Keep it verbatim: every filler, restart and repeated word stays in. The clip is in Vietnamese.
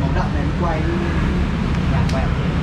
nó đậm đến quay đi. Nhạc quẹo